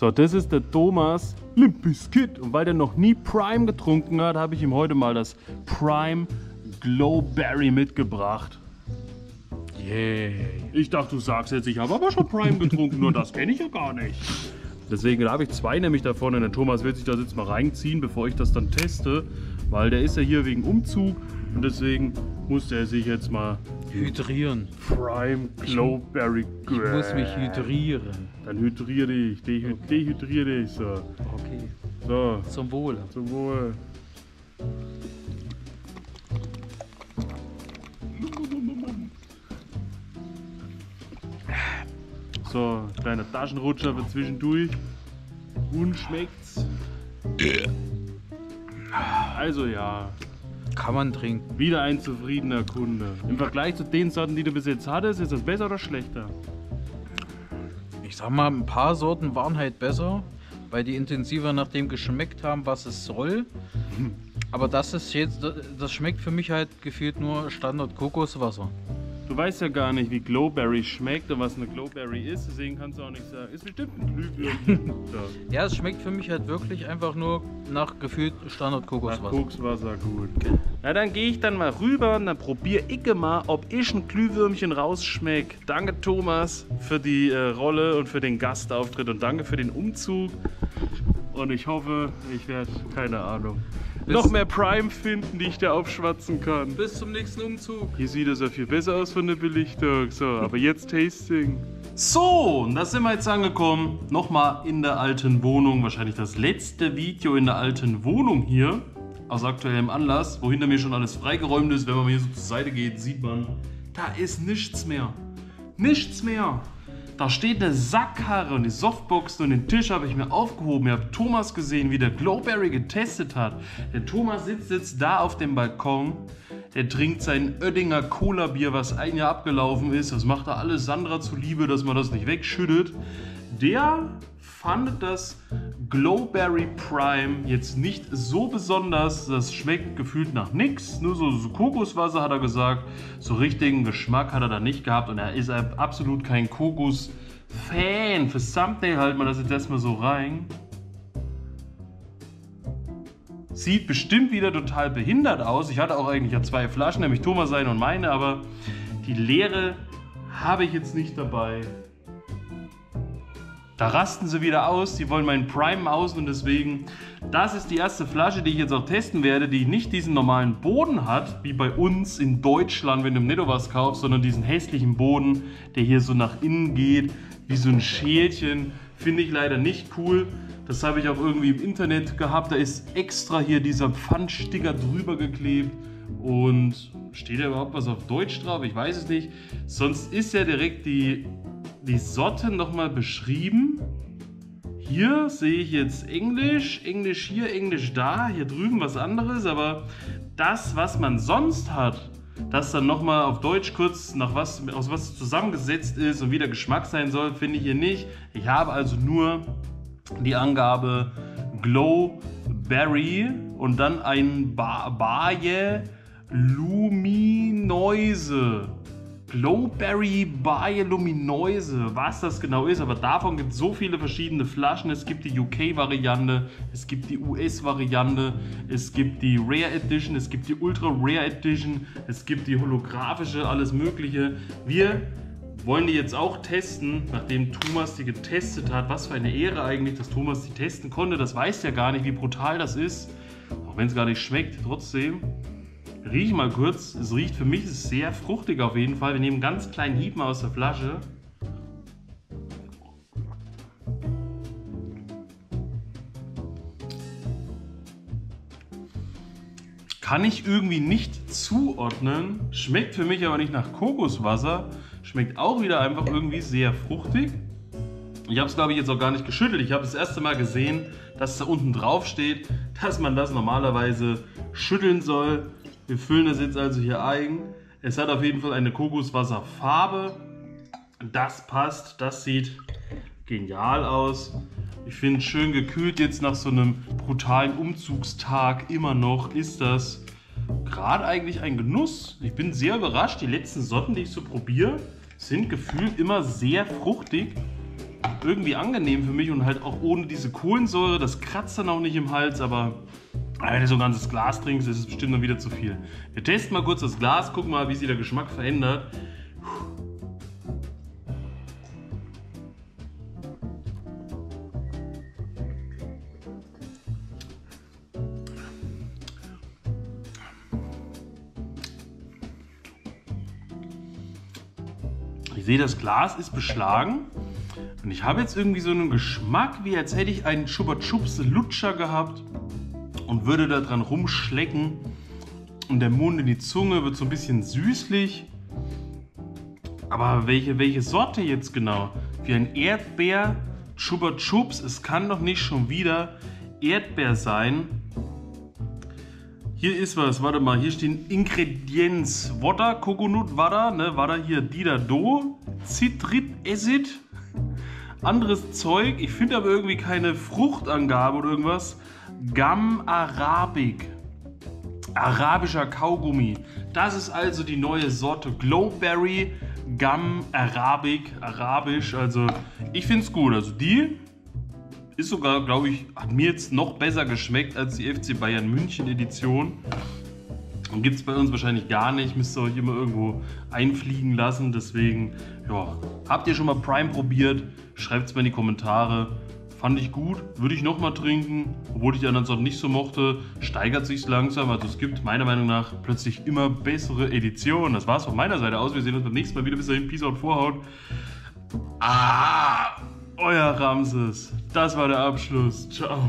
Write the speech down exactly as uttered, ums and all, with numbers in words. So, das ist der Thomas Limp Bizkit. Und weil der noch nie Prime getrunken hat, habe ich ihm heute mal das Prime Glowberry mitgebracht. Yeah. Ich dachte, du sagst jetzt, ich habe aber schon Prime getrunken, nur das kenne ich ja gar nicht. Deswegen, da habe ich zwei nämlich davon und der Thomas wird sich das jetzt mal reinziehen, bevor ich das dann teste. Weil der ist ja hier wegen Umzug und deswegen musste er sich jetzt mal hydrieren. Prime Glowberry. Ich, ich muss mich hydrieren. Dann hydriere dich, de okay. dehydriere dich. So. Okay. So. Zum Wohl. Zum Wohl. So, kleiner Taschenrutscher für zwischendurch. Und schmeckt's. Also ja. Kann man trinken. Wieder ein zufriedener Kunde. Im Vergleich zu den Sorten, die du bis jetzt hattest, ist das besser oder schlechter? Ich sag mal, ein paar Sorten waren halt besser, weil die intensiver nach dem geschmeckt haben, was es soll. Aber das ist jetzt, das schmeckt für mich halt gefühlt nur Standard Kokoswasser. Du weißt ja gar nicht, wie Glowberry schmeckt und was eine Glowberry ist, deswegen kannst du auch nicht sagen, ist bestimmt ein Glühbirn. Ja, es schmeckt für mich halt wirklich einfach nur nach gefühlt Standard Kokoswasser. Nach Kokoswasser, gut. Na dann gehe ich dann mal rüber und dann probiere ich mal, ob ich ein Glühwürmchen rausschmecke. Danke Thomas für die äh, Rolle und für den Gastauftritt und danke für den Umzug. Und ich hoffe, ich werde, keine Ahnung, Bis noch mehr Prime finden, die ich da aufschwatzen kann. Bis zum nächsten Umzug. Hier sieht es ja viel besser aus von der Belichtung. So, aber jetzt Tasting. So, und da sind wir jetzt angekommen. Nochmal in der alten Wohnung. Wahrscheinlich das letzte Video in der alten Wohnung hier. Aus aktuellem Anlass, wo hinter mir schon alles freigeräumt ist. Wenn man hier so zur Seite geht, sieht man, da ist nichts mehr. Nichts mehr. Da steht eine Sackkarre und die Softboxen und den Tisch habe ich mir aufgehoben. Ihr habt Thomas gesehen, wie der Glowberry getestet hat. Der Thomas sitzt jetzt da auf dem Balkon. Der trinkt sein Oettinger Cola-Bier, was ein Jahr abgelaufen ist. Das macht er alles Sandra zuliebe, dass man das nicht wegschüttet. Der fand das Glowberry Prime jetzt nicht so besonders. Das schmeckt gefühlt nach nichts. Nur so, so Kokoswasser hat er gesagt. So richtigen Geschmack hat er da nicht gehabt. Und er ist absolut kein Kokos-Fan. Für Thumbnail halten wir das jetzt erstmal so rein. Sieht bestimmt wieder total behindert aus. Ich hatte auch eigentlich ja zwei Flaschen, nämlich Thomas seine und meine. Aber die leere habe ich jetzt nicht dabei. Da rasten sie wieder aus, die wollen meinen Prime außen und deswegen, das ist die erste Flasche, die ich jetzt auch testen werde, die nicht diesen normalen Boden hat, wie bei uns in Deutschland, wenn du im Netto was kaufst, sondern diesen hässlichen Boden, der hier so nach innen geht, wie so ein Schälchen, finde ich leider nicht cool. Das habe ich auch irgendwie im Internet gehabt, da ist extra hier dieser Pfandsticker drüber geklebt. Und steht da überhaupt was auf Deutsch drauf? Ich weiß es nicht. Sonst ist ja direkt die, die Sorte nochmal beschrieben. Hier sehe ich jetzt Englisch, Englisch hier, Englisch da, hier drüben was anderes. Aber das, was man sonst hat, das dann nochmal auf Deutsch kurz nach was, aus was zusammengesetzt ist und wie der Geschmack sein soll, finde ich hier nicht. Ich habe also nur die Angabe Glowberry und dann ein ba Baie Luminoise. Glowberry Baie Luminoise. Was das genau ist, aber davon gibt es so viele verschiedene Flaschen. Es gibt die U K-Variante, es gibt die U S-Variante, es gibt die Rare Edition, es gibt die Ultra Rare Edition, es gibt die holographische, alles mögliche. Wir wollen die jetzt auch testen, nachdem Thomas die getestet hat. Was für eine Ehre eigentlich, dass Thomas die testen konnte. Das weiß ja gar nicht, wie brutal das ist. Auch wenn es gar nicht schmeckt, trotzdem. Riech mal kurz. Es riecht für mich sehr fruchtig auf jeden Fall. Wir nehmen einen ganz kleinen Hieb mal aus der Flasche. Kann ich irgendwie nicht zuordnen. Schmeckt für mich aber nicht nach Kokoswasser. Schmeckt auch wieder einfach irgendwie sehr fruchtig. Ich habe es, glaube ich, jetzt auch gar nicht geschüttelt. Ich habe das erste Mal gesehen, dass da unten drauf steht, dass man das normalerweise schütteln soll. Wir füllen das jetzt also hier ein. Es hat auf jeden Fall eine Kokoswasserfarbe. Das passt. Das sieht genial aus. Ich finde, schön gekühlt jetzt nach so einem brutalen Umzugstag immer noch ist das gerade eigentlich ein Genuss. Ich bin sehr überrascht. Die letzten Sorten, die ich so probiere, sind gefühlt immer sehr fruchtig. irgendwie angenehm für mich und halt auch ohne diese Kohlensäure. Das kratzt dann auch nicht im Hals, aber wenn du so ein ganzes Glas trinkst, ist es bestimmt dann wieder zu viel. Wir testen mal kurz das Glas, gucken mal, wie sich der Geschmack verändert. Ich sehe, das Glas ist beschlagen und ich habe jetzt irgendwie so einen Geschmack, wie als hätte ich einen Chupa Chups Lutscher gehabt und würde da dran rumschlecken und der Mund in die Zunge wird so ein bisschen süßlich. Aber welche, welche Sorte jetzt genau? Wie ein Erdbeer Chupa Chups, es kann doch nicht schon wieder Erdbeer sein. Hier ist was, warte mal, hier stehen Ingredienz, Water, Coconut Water, ne, Water hier, Didado, Citrit-Acid, anderes Zeug, ich finde aber irgendwie keine Fruchtangabe oder irgendwas, Gum Arabic, arabischer Kaugummi, das ist also die neue Sorte Glowberry, Gum Arabic, arabisch, also ich finde es gut, also die... Ist sogar, glaube ich, hat mir jetzt noch besser geschmeckt als die F C Bayern München Edition. Und gibt es bei uns wahrscheinlich gar nicht. Müsst ihr euch immer irgendwo einfliegen lassen. Deswegen, ja, habt ihr schon mal Prime probiert? Schreibt es mir in die Kommentare. Fand ich gut, würde ich nochmal trinken. Obwohl ich die anderen Sorten nicht so mochte, steigert sich es langsam. Also es gibt meiner Meinung nach plötzlich immer bessere Editionen. Das war es von meiner Seite aus. Wir sehen uns beim nächsten Mal wieder. Bis dahin, Peace out, Vorhaut. Ah! Euer Ramses. Das war der Abschluss. Ciao.